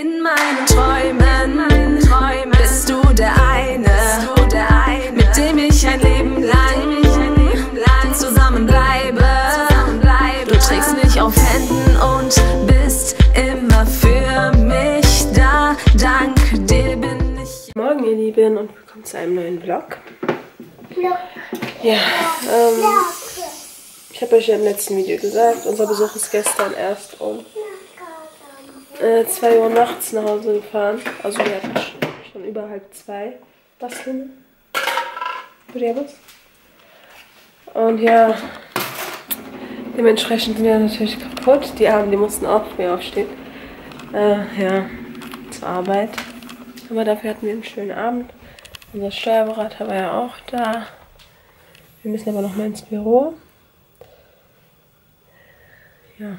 In meinen Träumen bist du der eine, mit dem ich ein Leben lang zusammenbleibe. Du trägst mich auf Händen und bist immer für mich da. Dank dir bin ich. Morgen, ihr Lieben, und willkommen zu einem neuen Vlog. Ja, ich habe euch ja im letzten Video gesagt, unser Besuch ist gestern erst um 2 Uhr nachts nach Hause gefahren. Also wir hatten schon über 1:30. Was hin? Und ja, dementsprechend sind wir natürlich kaputt. Die Armen, die mussten auch früher aufstehen. Ja, zur Arbeit. Aber dafür hatten wir einen schönen Abend. Unser Steuerberater war ja auch da. Wir müssen aber noch mal ins Büro. Ja.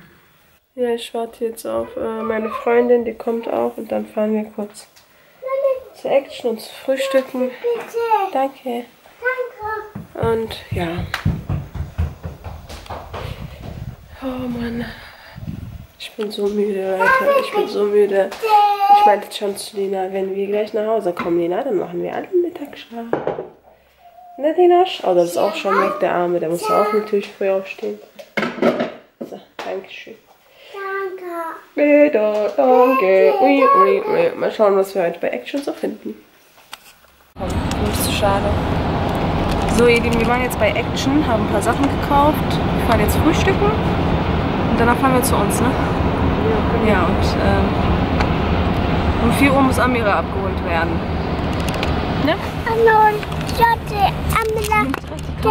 Ja, ich warte jetzt auf meine Freundin, die kommt auch und dann fahren wir kurz zur Action und zu frühstücken. Danke. Danke. Und ja. Oh Mann. Ich bin so müde, Leute. Ich bin so müde. Ich meinte schon zu Lina, wenn wir gleich nach Hause kommen, Lina, dann machen wir alle Mittagsschlaf. Ne, Lina? Oh, das ist auch schon weg, der Arme. Der muss auch natürlich früh aufstehen. So, Dankeschön. Wieder, danke. Ui. Mal schauen, was wir heute bei Action so finden. Komm, nicht zu schade. So, ihr Lieben, wir waren jetzt bei Action, haben ein paar Sachen gekauft. Wir fahren jetzt frühstücken und danach fahren wir zu uns, ne? Ja, und um 4 Uhr muss Amira abgeholt werden. Ne?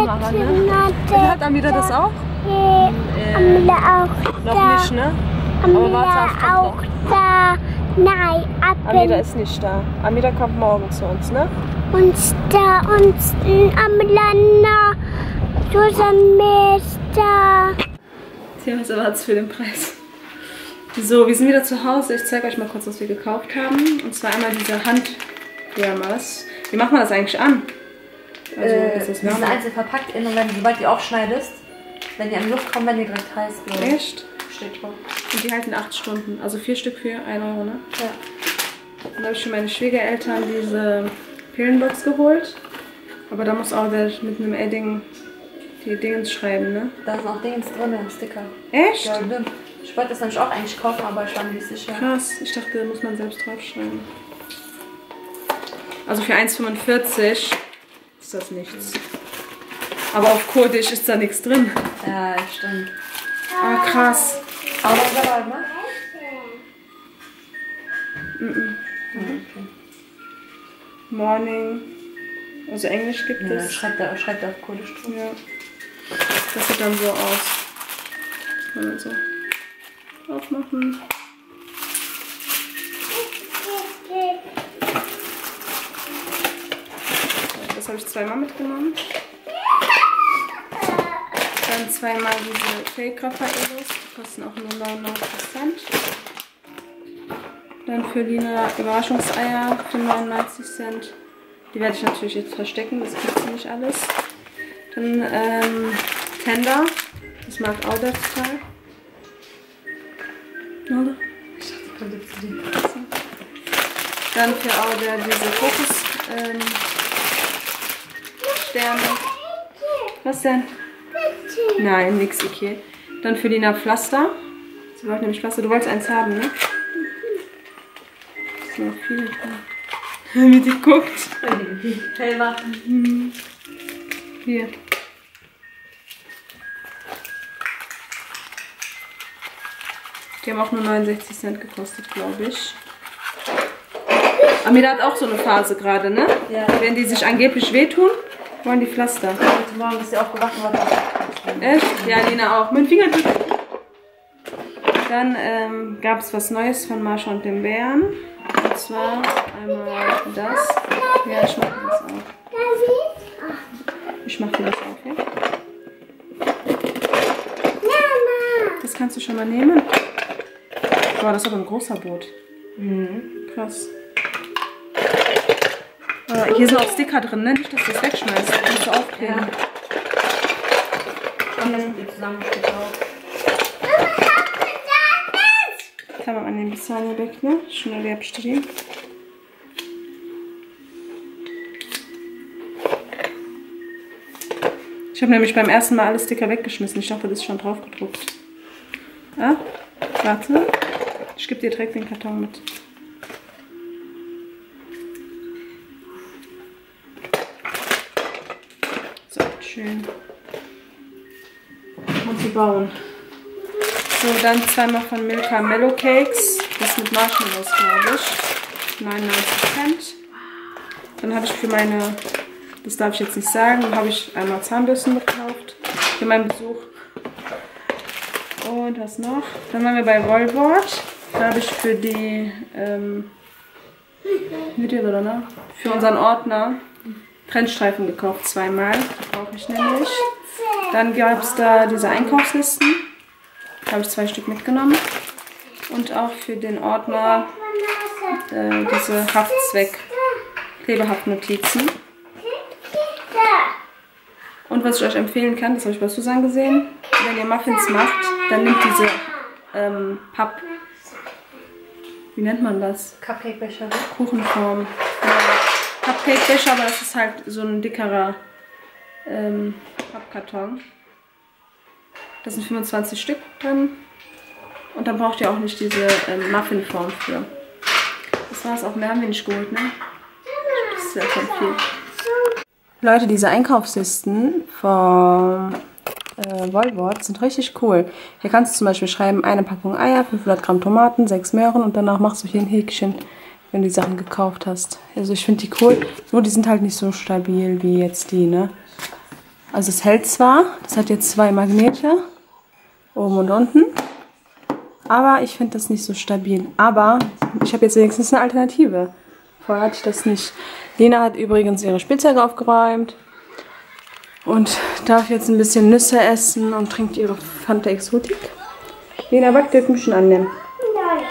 Amira. Hat Amira das auch? Amira auch. Noch nicht, ne? Amira auch da. Nein, Amira ist nicht da. Amira kommt morgen zu uns, ne? Und Amira zusammen ist da. Tja, was erwartest du für den Preis? So, wir sind wieder zu Hause. Ich zeige euch mal kurz, was wir gekauft haben. Und zwar einmal diese Handwärmers. Wie macht man das eigentlich an? Also, die sind einzeln verpackt in und sobald die aufschneidest, wenn die an die Luft kommen, werden die direkt heiß. Echt? Steht drauf. Und die halten 8 Stunden. Also 4 Stück für 1 Euro, ne? Ja. Dann habe ich für meine Schwiegereltern diese Pillenbox geholt. Aber da muss auch der mit einem Edding die Dingens schreiben, ne? Da sind auch Dingens drin, ein Sticker. Echt? Ja, stimmt. Ich wollte das nämlich auch eigentlich kaufen, aber ich war mir nicht sicher. Krass. Ich dachte, da muss man selbst draufschreiben. Also für 1,45 ist das nichts. Aber auf Kurdisch ist da nichts drin. Ja, stimmt. Ah, krass. Aber was war das, ne? Okay. Morning. Also Englisch gibt es. Schreibt da auf Kurdisch drauf. Ja. Das sieht dann so aus. Kann man so aufmachen. Das habe ich zweimal mitgenommen. Dann zweimal diese Fake Raffaellos, die kosten auch nur 99 Cent. Dann für Lina Überraschungseier für 99 Cent. Die werde ich natürlich jetzt verstecken, das kriegt sie nicht alles. Dann Tender, das mag auch der total. Oder? Ich dachte, dann für Auder diese Fokus Sterne. Was denn? Nein, nix, okay. Dann für Lina Pflaster. Sie wollte nämlich Pflaster. Du wolltest eins haben, ne? Das sind noch viele drin. Wie die guckt. Helma. Hier. Die haben auch nur 69 Cent gekostet, glaube ich. Amira hat auch so eine Phase gerade, ne? Ja. Wenn die sich angeblich wehtun, wollen die Pflaster. Heute Morgen ist sie aufgewacht worden. Echt? Ja, Lina auch. Mein Finger tut. Dann gab es was Neues von Marsha und dem Bären. Und zwar einmal das. Ja, ich mache das auf. Ich mache dir das auf, ja? Das kannst du schon mal nehmen. Boah, das ist aber ein großer Boot. Mhm. Krass. Hier sind auch Sticker drin, ne? Nicht, dass du das wegschmeißt. Das kannst du aufkleben. Ja. Das zusammen. Tamam annem bir saniye bekle. Şunları yapıştırayım. Ich habe nämlich beim ersten Mal alle Sticker weggeschmissen. Ich dachte, das ist schon drauf gedruckt. Ah, warte. Ich gebe dir direkt den Karton mit. So, schön. Und zu bauen. So, dann zweimal von Milka Mellow Cakes. Das mit Marshmallows, glaube ich. 99 Cent. Dann habe ich für meine... Das darf ich jetzt nicht sagen. Dann habe ich einmal Zahnbürsten gekauft für meinen Besuch. Und was noch? Dann waren wir bei Rollboard. Da habe ich für die für unseren Ordner Trendstreifen gekauft, zweimal. Die brauche ich nämlich. Dann gab es da diese Einkaufslisten. Da habe ich 2 Stück mitgenommen. Und auch für den Ordner diese Klebehaftnotizen. Und was ich euch empfehlen kann, das habe ich bei Susan gesehen, wenn ihr Muffins macht, dann nehmt diese wie nennt man das? Cupcake-Becher. Kuchenform. Ja, Cupcake-Becher, aber es ist halt so ein dickerer Pappkarton. Da sind 25 Stück drin. Und dann braucht ihr auch nicht diese Muffinform für. Das war's auch, mehr haben wir nicht geholt, ne? Das ist ja schon viel. Leute, diese Einkaufslisten von Wallboard sind richtig cool. Hier kannst du zum Beispiel schreiben, eine Packung Eier, 500 Gramm Tomaten, 6 Möhren und danach machst du hier ein Häkchen, wenn du die Sachen gekauft hast. Also ich finde die cool, nur die sind halt nicht so stabil wie jetzt die, ne? Also es hält zwar, das hat jetzt 2 Magnete, oben und unten, aber ich finde das nicht so stabil. Aber ich habe jetzt wenigstens eine Alternative. Vorher hatte ich das nicht. Lena hat übrigens ihre Spielzeuge aufgeräumt und darf jetzt ein bisschen Nüsse essen und trinkt ihre Fanta Exotik. Lena, was dürfen wir schon annehmen? Nein.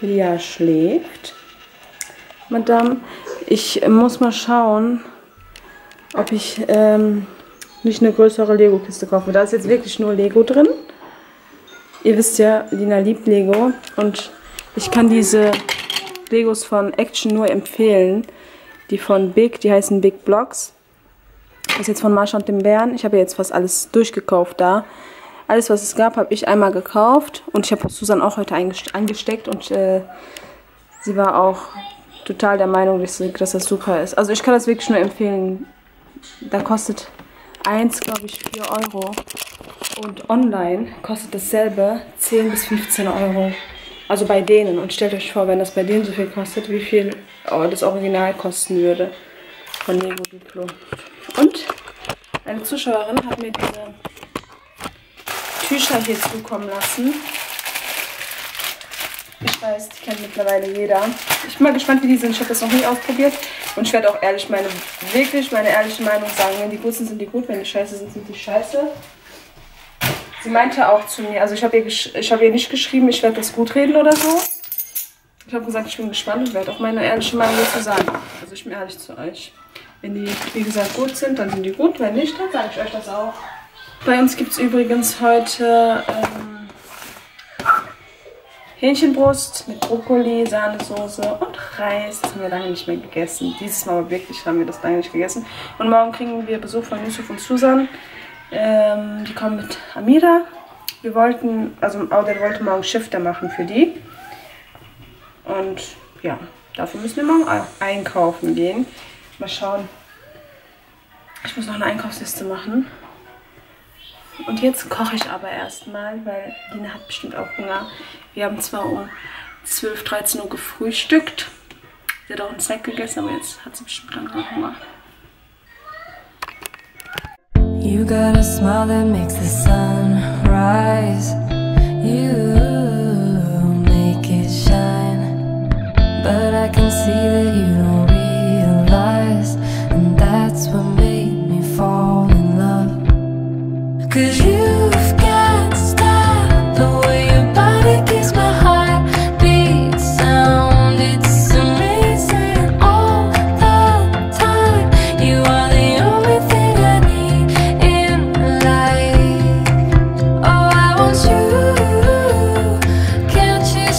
Lia schläft. Madame, ich muss mal schauen, ob ich nicht eine größere Lego-Kiste kaufe. Da ist jetzt wirklich nur Lego drin. Ihr wisst ja, Lina liebt Lego und ich kann diese Legos von Action nur empfehlen. Die von Big, die heißen Big Blocks. Das ist jetzt von Marsha und dem Bären. Ich habe jetzt fast alles durchgekauft da. Alles, was es gab, habe ich einmal gekauft. Und ich habe Susan auch heute angesteckt. Und sie war auch total der Meinung, dass das super ist. Also ich kann das wirklich nur empfehlen. Da kostet eins, glaube ich, 4 Euro. Und online kostet dasselbe 10 bis 15 Euro. Also bei denen. Und stellt euch vor, wenn das bei denen so viel kostet, wie viel das Original kosten würde von Lego Duplo. Und eine Zuschauerin hat mir diese Tücher hier zukommen lassen. Ich weiß, die kennt mittlerweile jeder. Ich bin mal gespannt, wie die sind. Ich habe das noch nie ausprobiert. Und ich werde auch ehrlich meine ehrliche Meinung sagen. Wenn die gut sind die gut. Wenn die scheiße sind die scheiße. Sie meinte auch zu mir, also ich habe ihr nicht geschrieben, ich werde das gut reden oder so. Ich habe gesagt, ich bin gespannt und werde auch meine ehrliche Meinung dazu sagen. Also ich bin ehrlich zu euch. Wenn die, wie gesagt, gut sind, dann sind die gut. Wenn nicht, dann sage ich euch das auch. Bei uns gibt es übrigens heute Hähnchenbrust mit Brokkoli, Sahnesoße und Reis. Das haben wir lange nicht mehr gegessen. Dieses Mal aber wirklich haben wir das lange nicht gegessen. Und morgen kriegen wir Besuch von Yusuf und Susan. Die kommen mit Amira. Wir wollten, also Audrey wollte morgen Shifter machen für die. Und ja, dafür müssen wir morgen einkaufen gehen. Mal schauen. Ich muss noch eine Einkaufsliste machen. Und jetzt koche ich aber erstmal, weil Lina hat bestimmt auch Hunger. Wir haben zwar um 12, 13 Uhr gefrühstückt. Sie hat auch einen Snack gegessen, aber jetzt hat sie bestimmt langsam Hunger. You got a smile that makes the sun rise. You make it shine. But I can see that you don't realize. And that's what made me fall in love. 'Cause you've got style. The way your body keeps my heart beat sound. It's amazing all the time. You are the only thing I need. Like, oh, I want you. Can't you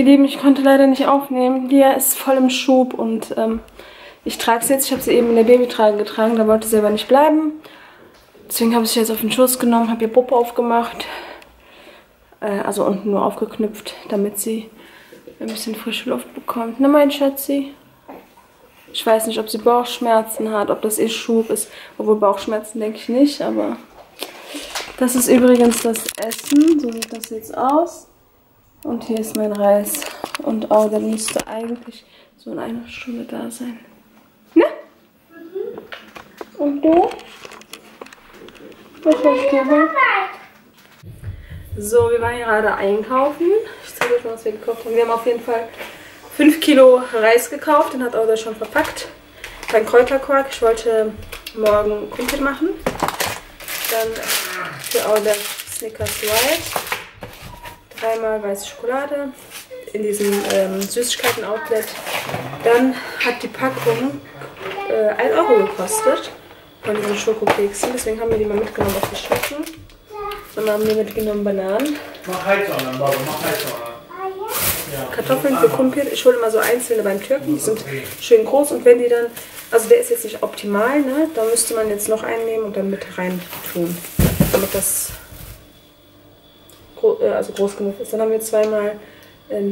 Ihr Lieben, ich konnte leider nicht aufnehmen. Lia ist voll im Schub und ich trage sie jetzt. Ich habe sie eben in der Babytrage getragen, da wollte sie aber nicht bleiben. Deswegen habe ich sie jetzt auf den Schoß genommen, habe ihr Puppe aufgemacht. Also unten nur aufgeknüpft, damit sie ein bisschen frische Luft bekommt. Na mein Schatzi? Ich weiß nicht, ob sie Bauchschmerzen hat, ob das ihr Schub ist. Obwohl Bauchschmerzen denke ich nicht, aber... Das ist übrigens das Essen. So sieht das jetzt aus. Und hier ist mein Reis. Und oh, der müsste eigentlich so in einer Stunde da sein. Ne? Mhm. Und du? Was hast du gemacht? So, wir waren gerade einkaufen. Ich zeige euch mal, was wir gekauft haben. Wir haben auf jeden Fall 5 Kilo Reis gekauft. Den hat Olga schon verpackt. Mein Kräuterquark. Ich wollte morgen Kumpel machen. Dann für Olga Snickers White. 3-mal weiße Schokolade in diesem Süßigkeiten-Outlet. Dann hat die Packung 1 € gekostet von diesen Schokokeksen. Deswegen haben wir die mal mitgenommen auf die Schocken. Dann haben wir mitgenommen Bananen. Mach Heizornen, Baba, mach Heizornen. Kartoffeln für Kumpir. Ich hole immer so einzelne beim Türken. Die sind schön groß und wenn die dann... Also der ist jetzt nicht optimal, ne? Da müsste man jetzt noch einen nehmen und dann mit rein tun. Damit das... also groß genug ist. Dann haben wir 2-mal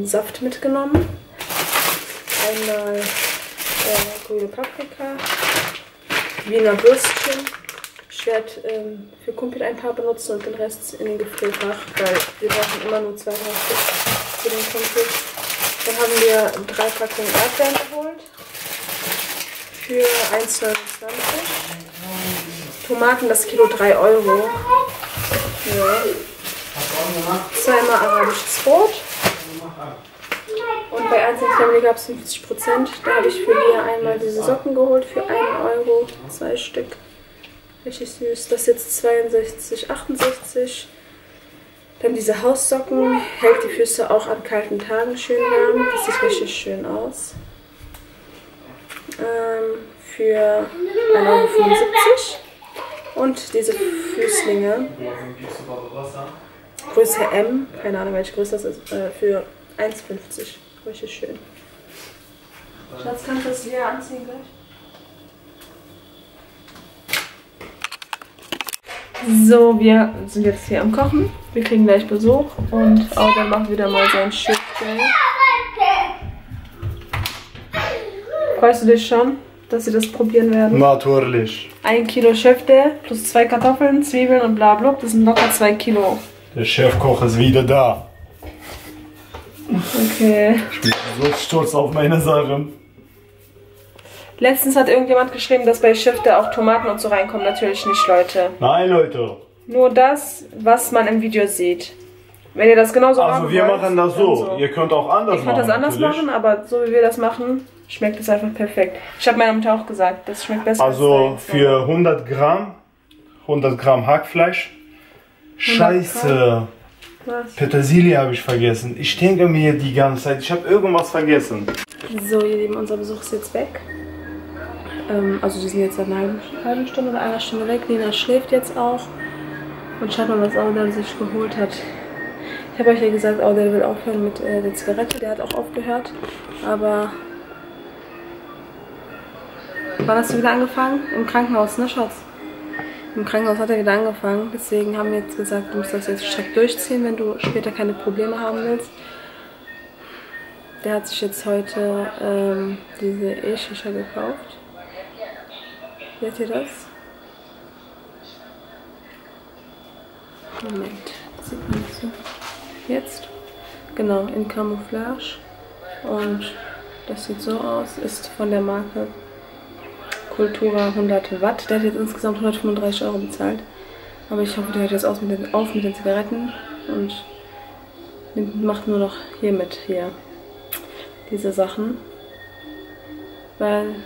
Saft mitgenommen. Einmal grüne Paprika, Wiener Würstchen. Ich werde für Kumpel ein paar benutzen und den Rest in den Gefrierfach, weil wir brauchen immer nur 2 Stück für den Kumpel. Dann haben wir 3 Packungen Erdbeeren geholt für 1,29 €. Tomaten das Kilo 3 €. Ja. 2-mal arabisches Brot. Und bei Ernst & Family gab es 50%. Da habe ich für Lia einmal diese Socken geholt für 1 €, 2 Stück. Richtig süß. Das ist jetzt 62,68 €. Dann diese Haussocken. Hält die Füße auch an kalten Tagen schön warm. Das sieht richtig schön aus. Für 1,75 € und diese Füßlinge. Größe M, keine Ahnung welche Größe das ist, für 1,50 €. Richtig schön. Schatz, kannst du das hier anziehen gleich? So, wir sind jetzt hier am Kochen. Wir kriegen gleich Besuch und Olga macht wieder mal sein Shit. Freust du dich schon, dass sie das probieren werden? Natürlich. 1 Kilo Schöfte plus 2 Kartoffeln, Zwiebeln und bla bla. Das sind locker 2 Kilo. Der Chefkoch ist wieder da. Okay. Ich bin so stolz auf meine Sachen. Letztens hat irgendjemand geschrieben, dass bei Schifte auch Tomaten und so reinkommen. Natürlich nicht, Leute. Nein, Leute. Nur das, was man im Video sieht. Wenn ihr das genauso machen wollt. Also wir machen das so. Ihr könnt auch anders machen. Ihr könnt das anders machen, aber so wie wir das machen, schmeckt es einfach perfekt. Ich habe meiner Mutter auch gesagt, das schmeckt besser. Also für 100 Gramm Hackfleisch. Scheiße, was? Petersilie habe ich vergessen. Ich denke mir die ganze Zeit, ich habe irgendwas vergessen. So, ihr Lieben, unser Besuch ist jetzt weg. Also die sind jetzt seit einer halben Stunde oder einer Stunde weg. Lina schläft jetzt auch. Und schaut mal, was Audel sich geholt hat. Ich habe euch ja gesagt, Audel will aufhören mit der Zigarette. Der hat auch aufgehört. Aber... Wann hast du wieder angefangen? Im Krankenhaus, ne Schatz? Im Krankenhaus hat er wieder angefangen, deswegen haben wir jetzt gesagt, du musst das jetzt strikt durchziehen, wenn du später keine Probleme haben willst. Der hat sich jetzt heute diese E-Shisha gekauft. Seht ihr das? Moment, das sieht man so. Jetzt? Genau, in Camouflage. Und das sieht so aus, ist von der Marke Kultura 100 Watt. Der hat jetzt insgesamt 135 € bezahlt. Aber ich hoffe, der hört jetzt auf mit den Zigaretten und macht nur noch hier mit, hier, diese Sachen. Weil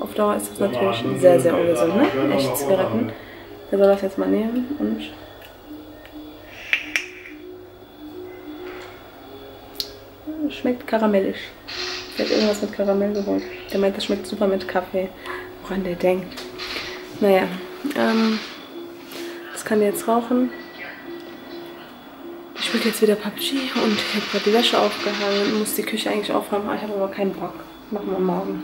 auf Dauer ist das natürlich sehr, sehr ungesund, ne? Echte Zigaretten. Der soll das jetzt mal nehmen und... Schmeckt karamellisch. Der hat irgendwas mit Karamell geholt. Der meint, das schmeckt super mit Kaffee. Woran der denkt. Naja, das kann der jetzt rauchen. Ich Ich spiele jetzt wieder PUBG und ich habe gerade die Wäsche aufgehangen und muss die Küche eigentlich aufräumen. Ich habe aber keinen Bock. Machen wir morgen.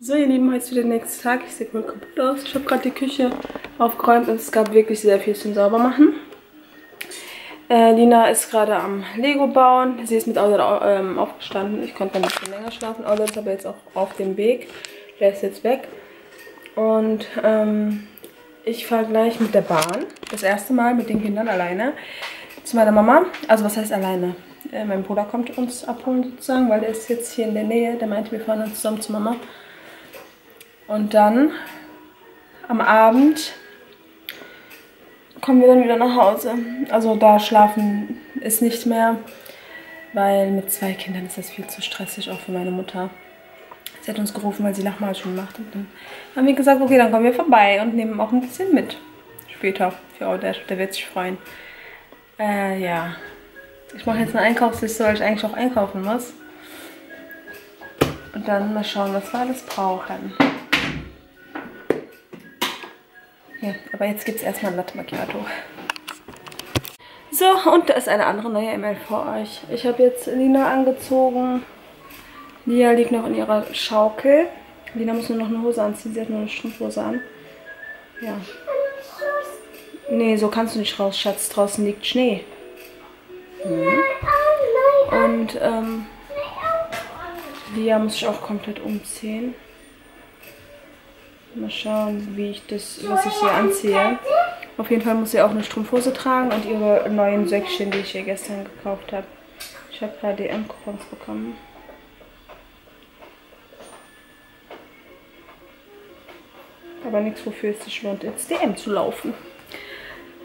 So ihr Lieben, heute wieder der nächste Tag. Ich sehe wohl kaputt aus. Ich habe gerade die Küche aufgeräumt und es gab wirklich sehr viel zum Saubermachen. Lina ist gerade am Lego bauen. Sie ist mit Audit aufgestanden. Ich konnte ein bisschen länger schlafen. Audit ist aber jetzt auch auf dem Weg. Der ist jetzt weg. Und ich fahre gleich mit der Bahn. Das erste Mal mit den Kindern alleine zu meiner Mama. Also was heißt alleine? Mein Bruder kommt uns abholen sozusagen, weil der ist jetzt hier in der Nähe. Der meinte, wir fahren dann zusammen zu Mama. Und dann am Abend kommen wir dann wieder nach Hause. Also da schlafen ist nicht mehr, weil mit zwei Kindern ist das viel zu stressig, auch für meine Mutter. Sie hat uns gerufen, weil sie Lachmarschen macht. Und dann haben wir gesagt, okay, dann kommen wir vorbei und nehmen auch ein bisschen mit. Später für Audash, der wird sich freuen. Ja. Ich mache jetzt eine Einkaufsliste, weil ich eigentlich auch einkaufen muss. Und dann mal schauen, was wir alles brauchen. Ja, aber jetzt gibt es erstmal ein Latte Macchiato. So, und da ist eine andere neue E-Mail für euch. Ich habe jetzt Lina angezogen. Lia liegt noch in ihrer Schaukel. Lina muss nur noch eine Hose anziehen. Sie hat nur eine Strumpfhose an. Ja. Nee, so kannst du nicht raus, Schatz. Draußen liegt Schnee. Und Lia muss sich auch komplett umziehen. Mal schauen, wie ich das, was ich hier anziehe. Auf jeden Fall muss sie auch eine Strumpfhose tragen und ihre neuen Söckchen, die ich ihr gestern gekauft habe. Ich habe da DM-Coupons bekommen. Aber nichts, wofür es sich lohnt, ins DM zu laufen.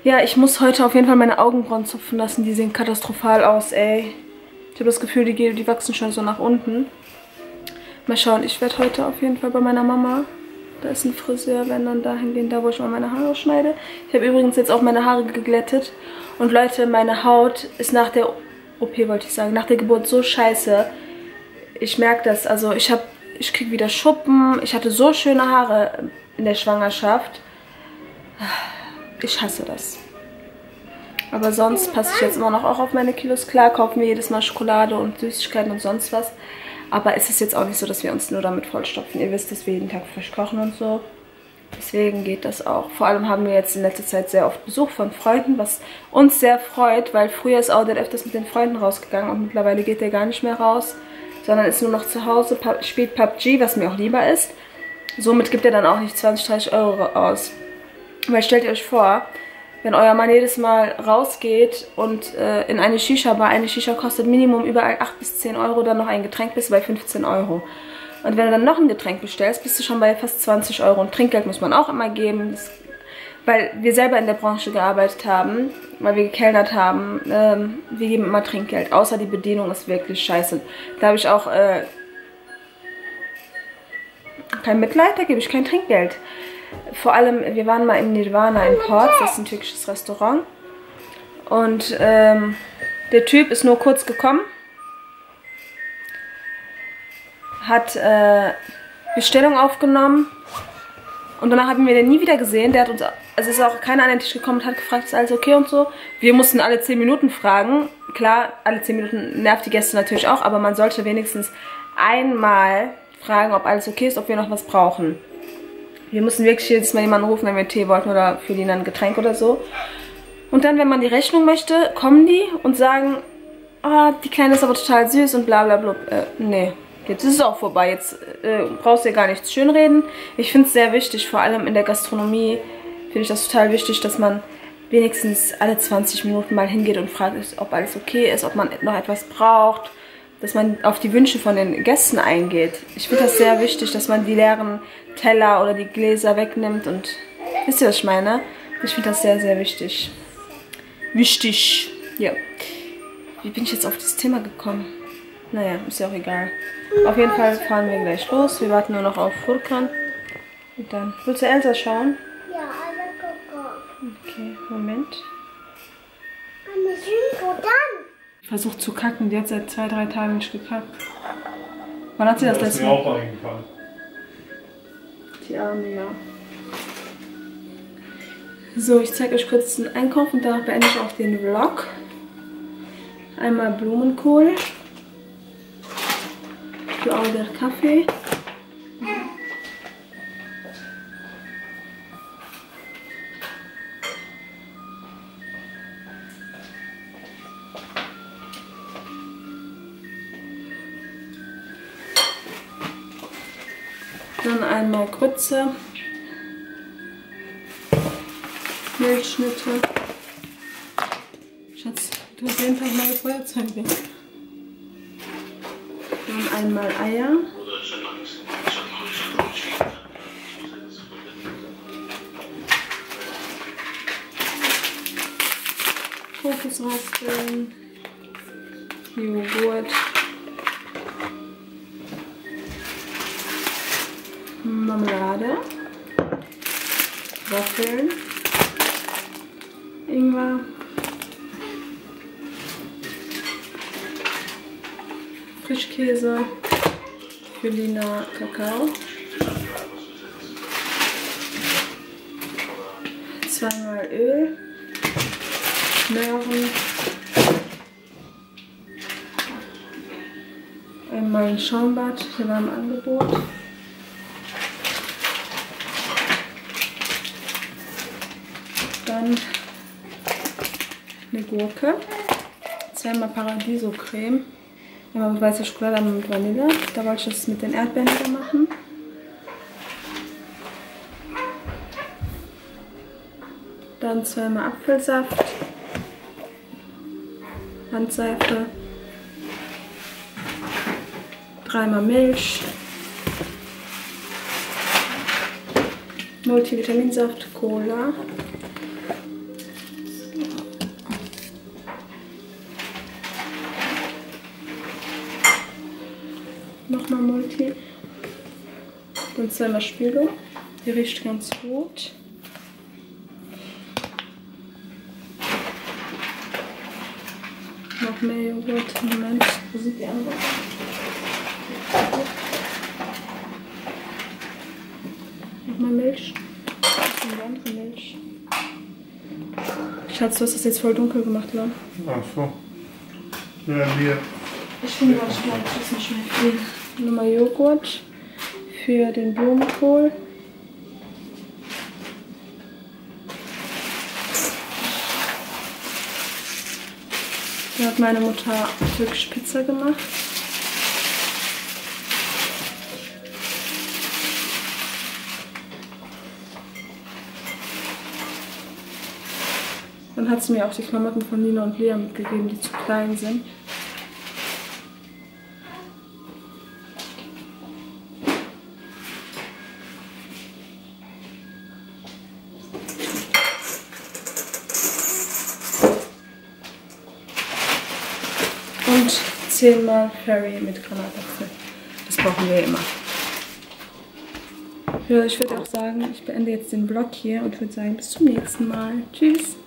Ja, ich muss heute auf jeden Fall meine Augenbrauen zupfen lassen. Die sehen katastrophal aus, ey. Ich habe das Gefühl, die wachsen schon so nach unten. Mal schauen, ich werde heute auf jeden Fall bei meiner Mama. Da ist ein Friseur, wenn dann dahin gehen, da wo ich mal meine Haare schneide. Ich habe übrigens jetzt auch meine Haare geglättet. Und Leute, meine Haut ist nach der OP, wollte ich sagen, nach der Geburt so scheiße. Ich merke das. Also ich kriege wieder Schuppen. Ich hatte so schöne Haare in der Schwangerschaft. Ich hasse das. Aber sonst passe ich jetzt immer noch auch auf meine Kilos klar. Kaufe mir jedes Mal Schokolade und Süßigkeiten und sonst was. Aber es ist jetzt auch nicht so, dass wir uns nur damit vollstopfen. Ihr wisst, dass wir jeden Tag frisch kochen und so. Deswegen geht das auch. Vor allem haben wir jetzt in letzter Zeit sehr oft Besuch von Freunden, was uns sehr freut, weil früher ist Audit öfters mit den Freunden rausgegangen und mittlerweile geht der gar nicht mehr raus, sondern ist nur noch zu Hause, spielt PUBG, was mir auch lieber ist. Somit gibt er dann auch nicht 20, 30 Euro aus. Weil stellt ihr euch vor, wenn euer Mann jedes Mal rausgeht und in eine Shisha-Bar, eine Shisha kostet Minimum überall 8 bis 10 Euro, dann noch ein Getränk bist du bei 15 Euro. Und wenn du dann noch ein Getränk bestellst, bist du schon bei fast 20 Euro. Und Trinkgeld muss man auch immer geben, das, weil wir selber in der Branche gearbeitet haben, weil wir gekellnert haben, wir geben immer Trinkgeld, außer die Bedienung ist wirklich scheiße. Da habe ich auch kein Mitleid, da gebe ich kein Trinkgeld. Vor allem, wir waren mal im Nirvana in Porz, das ist ein türkisches Restaurant. Und der Typ ist nur kurz gekommen, hat Bestellung aufgenommen und danach haben wir den nie wieder gesehen. Der hat uns, also ist auch keiner an den Tisch gekommen und hat gefragt, ist alles okay und so. Wir mussten alle 10 Minuten fragen. Klar, alle 10 Minuten nervt die Gäste natürlich auch, aber man sollte wenigstens einmal fragen, ob alles okay ist, ob wir noch was brauchen. Wir mussten wirklich jedes Mal jemanden rufen, wenn wir Tee wollten oder für die ein Getränk oder so. Und dann, wenn man die Rechnung möchte, kommen die und sagen, ah, die Kleine ist aber total süß und bla bla bla. Nee, jetzt ist es auch vorbei. Jetzt brauchst du ja gar nichts schönreden. Ich finde es sehr wichtig, vor allem in der Gastronomie finde ich das total wichtig, dass man wenigstens alle 20 Minuten mal hingeht und fragt, ob alles okay ist, ob man noch etwas braucht. Dass man auf die Wünsche von den Gästen eingeht. Ich finde das sehr wichtig, dass man die leeren Teller oder die Gläser wegnimmt und... Wisst ihr, was ich meine? Ich finde das sehr, sehr wichtig. Wichtig. Ja. Wie bin ich jetzt auf das Thema gekommen? Naja, ist ja auch egal. Auf jeden Fall fahren wir gleich los. Wir warten nur noch auf Furkan. Und dann... Willst du Elsa schauen? Ja, Elsa gucken. Okay, Moment. Versucht zu kacken, die hat seit 2, 3 Tagen nicht gekackt. Wann hat sie das letzte Mal? Das ist mir auch eingefallen. Die Arme, ja. So, ich zeige euch kurz den Einkauf und danach beende ich auch den Vlog. Einmal Blumenkohl. Für auch der Kaffee. Dann einmal Grütze, Milchschnitte. Schatz, du hast jeden Tag neue Feuerzeuge. Dann einmal Eier. Kokosraspeln, Joghurt. Marmelade, Waffeln, Ingwer, Frischkäse, Julina Kakao, zweimal Öl, Möhren, einmal ein Schaumbad, der war im Angebot. Dann eine Gurke, zweimal Paradiso-Creme, einmal mit weißer Schokolade, einmal mit Vanille. Da wollte ich das mit den Erdbeeren wieder machen. Dann zweimal Apfelsaft, Handseife, dreimal Milch, Multivitaminsaft, Cola. Nochmal Multi. Dann zweimal Spüle. Die riecht ganz gut. Noch mehr Joghurt. Moment, wo sind die anderen? Nochmal Milch. Was ist denn die andere Milch? Schatz, du hast das jetzt voll dunkel gemacht, oder? Ach so. Ja, wir. Ich finde das schmeckt, das ist nicht mehr viel. Nochmal Joghurt für den Blumenkohl. Da hat meine Mutter türkische Pizza gemacht. Dann hat sie mir auch die Klamotten von Nina und Lea mitgegeben, die zu klein sind. Und 10-mal Curry mit Granatapfel. Das brauchen wir immer. Ja, ich würde auch sagen, ich beende jetzt den Vlog hier und würde sagen, bis zum nächsten Mal. Tschüss.